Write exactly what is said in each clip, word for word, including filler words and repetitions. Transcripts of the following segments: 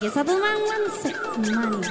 Satu mangan sekman.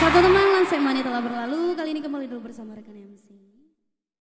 Satu teman Lansek Mani telah berlalu, kali ini kembali dulu bersama rekan M C.